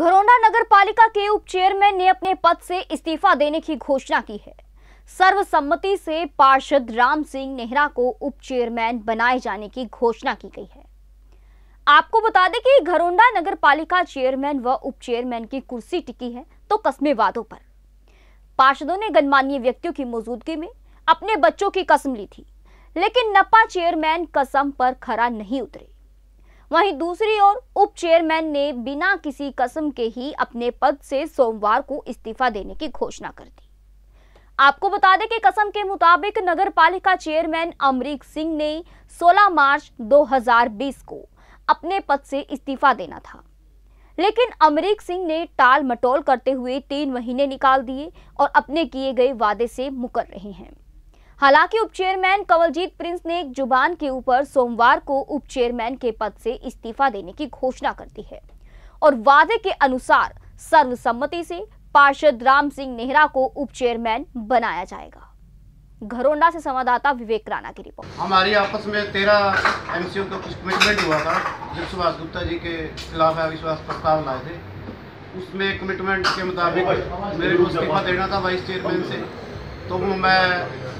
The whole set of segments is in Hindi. घरोंडा नगर पालिका के उप चेयरमैन ने अपने पद से इस्तीफा देने की घोषणा की है। सर्वसम्मति से पार्षद राम सिंह नेहरा को उप चेयरमैन बनाए जाने की घोषणा की गई है। आपको बता दें कि घरोंडा नगर पालिका चेयरमैन व उप चेयरमैन की कुर्सी टिकी है तो कसमें वादों पर। पार्षदों ने गणमान्य व्यक्तियों की मौजूदगी में अपने बच्चों की कसम ली थी, लेकिन नपा चेयरमैन कसम पर खरा नहीं उतरे। वहीं दूसरी ओर उप चेयरमैन ने बिना किसी कसम के ही अपने पद से सोमवार को इस्तीफा देने की घोषणा कर दी। आपको बता दें कि कसम के मुताबिक नगर पालिका चेयरमैन अमरीक सिंह ने 16 मार्च 2020 को अपने पद से इस्तीफा देना था, लेकिन अमरीक सिंह ने टाल मटोल करते हुए 3 महीने निकाल दिए और अपने किए गए वादे से मुकर रहे हैं। हालांकि उप चेयरमैन कवलजीत प्रिंस ने एक जुबान के ऊपर सोमवार को उप चेयरमैन के पद से इस्तीफा देने की घोषणा कर दी है और वादे के अनुसार सर्वसम्मति से पार्षद राम सिंह नेहरा को उप चेयरमैन बनाया जाएगा। घरोंडा से संवाददाता विवेक राणा की रिपोर्ट। हमारी आपस में 13 एमसीओ का कुछ कमिटमेंट हुआ था, जब सुभाष गुप्ता जी के खिलाफ अविश्वास प्रस्ताव लाए थे, उसमें कमिटमेंट के मुताबिक मेरे को इस्तीफा देना था वाइस चेयरमैन से, तो मैं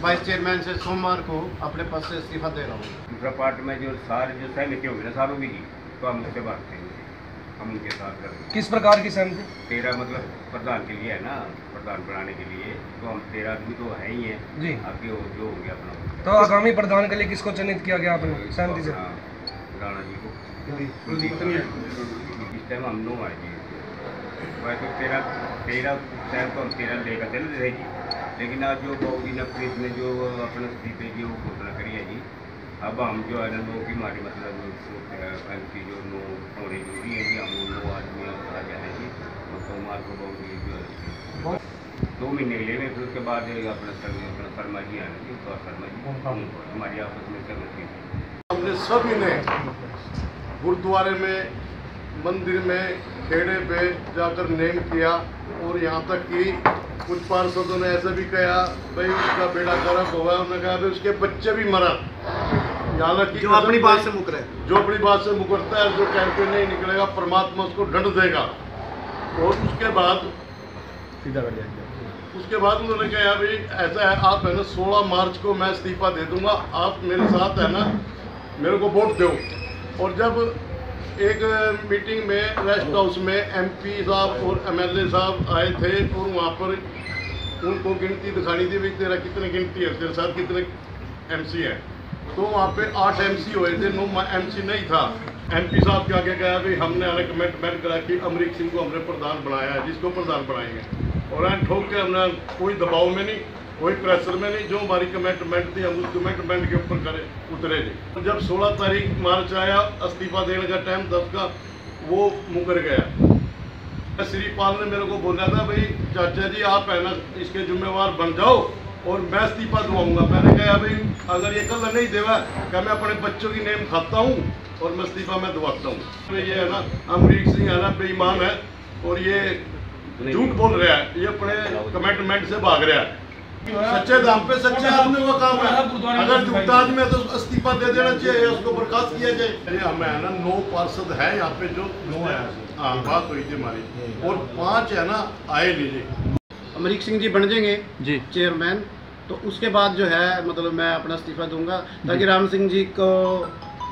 वाइस चेयरमैन से सोमवार को अपने पद से इस्तीफा दे रहा हूँ। दूसरा पार्ट में जो सहमति होगी ना सारों की, तो हम उससे बात करेंगे, हम उनके साथ करेंगे। किस प्रकार की सहमति? 13 मतलब प्रधान के लिए है ना, प्रधान बनाने के लिए, तो हम 13 आदमी तो है ही है जी, आगे और जो होंगे अपना। तो आगामी प्रधान के लिए किसको चयनित किया गया आपने सहमति से? राणा जी को। इस टाइम हम लोग आए जी, वैसे 13 लेकर चल रहेगी, लेकिन आज जो बहुजी नफरीत ने जो अपने इस्तीफे की वो घोषणा करी है जी, अब हम जो है ना लोगों की हमारी मतलब जो नो होने जरूरी है जी, हम 9 आदमी आ जाए जी, और सोमवार को बहुजी जो है 2 महीने के लिए, फिर उसके बाद अपना शर्मा जी आने जी, उसका शर्मा जी हमारी आपस में सहमति। हमने सभी ने गुरुद्वारे में, मंदिर में, खेड़े पे जाकर नेम किया और यहाँ तक कि कुछ पार्षदों ने ऐसा भी कहा भाई उसका बेड़ा गर्भ हुआ, उन्होंने कहा भाई उसके बच्चे भी मरा। हालांकि जो अपनी बात से मुकरे, जो अपनी बात से मुकरता है, जो कैंपेन नहीं निकलेगा परमात्मा उसको दंड देगा। और उसके बाद उन्होंने कहा भाई ऐसा है, आप है ना 16 मार्च को मैं इस्तीफा दे दूँगा, आप मेरे साथ है ना मेरे को वोट दो। और जब एक मीटिंग में रेस्ट हाउस में एमपी साहब और एमएलए साहब आए थे और वहाँ पर उनको गिनती दिखानी थी भाई तेरा कितने गिनती है, तेरे साथ कितने एमसी है, तो वहाँ पे 8 एमसी हुए थे, 9 एमसी नहीं था। एमपी साहब क्या क्या गया भाई हमने कमेंटमेंट करा कि अमरीक सिंह को हमने प्रधान बनाया है, जिसको प्रधान बनाएंगे, और एंड ठोक के हमने कोई दबाव में नहीं, कोई प्रेशर में नहीं, जो हमारी कमेंटमेंट थी हम उस कमेंटमेंट के ऊपर करे उतरे नहीं। जब 16 तारीख मार्च आया, इस्तीफा देने का टाइम 10 का, वो मुकर गया। श्रीपाल ने मेरे को बोला था भाई चाचा जी आप है ना इसके जिम्मेवार बन जाओ और मैं इस्तीफा दवाऊंगा। मैंने कहा भाई अगर ये कल नहीं देगा क्या, मैं अपने बच्चों की नेम खाता हूँ और मैं इस्तीफा में दबाता हूँ। ये है ना अमरीक सिंह है ना बेईमान है और ये झूठ बोल रहा है, ये अपने कमिटमेंट से भाग रहा है। सच्चे दाम पे सच्चे आदमी का काम है, अगर झूठा आदमी है तो इस्तीफा दे देना चाहिए, उसको बर्खास्त किया जाए। हमें है ना 9 पार्षद है यहाँ पे जो 9 है, बात हुई थी हमारी, और 5 है ना आए लीजिए। अमरीक सिंह जी बन जाएंगे जी चेयरमैन, तो उसके बाद जो है मतलब मैं अपना इस्तीफा दूंगा, ताकि राम सिंह जी को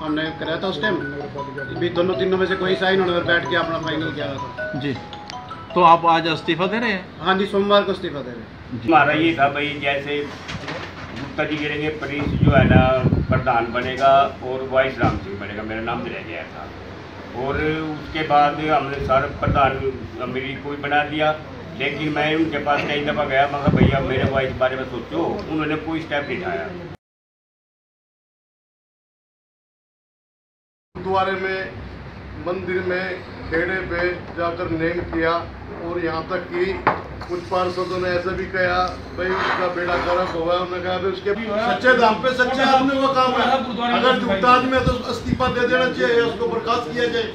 हमने कराया था उस टाइम भी, दोनों तीनों में से कोई साइन होने पर बैठ के अपना फाइनल किया था जी। तो आप आज इस्तीफा दे रहे हैं? हाँ जी, सोमवार को इस्तीफा दे रहे हैं। हमारा ये था भाई जैसे गुप्ता जी गिरेंगे, प्रिंस जो है ना प्रधान बनेगा और वाइस राम सिंह बनेगा, मेरा नाम भी रह गया था। और उसके बाद हमने सारे प्रधान अमीरी को भी बना दिया, लेकिन मैं उनके पास कई दफ़ा गया, मगर भैया मेरे वाइस बारे में सोचो, उन्होंने कोई स्टेप नहीं उठाया। गुरुद्वारे में, मंदिर में, खेड़े पे जाकर नेम किया और यहाँ तक कि कुछ पार्षदों ने ऐसा भी कहा भाई उसका बेड़ा गर्भ हुआ, उन्होंने कहा भाई उसके सच्चे दाम पे सच्चे आदमी का काम है, अगर झूठा आदमी है तो इस्तीफा दे देना चाहिए, उसको बर्खास्त किया जाए।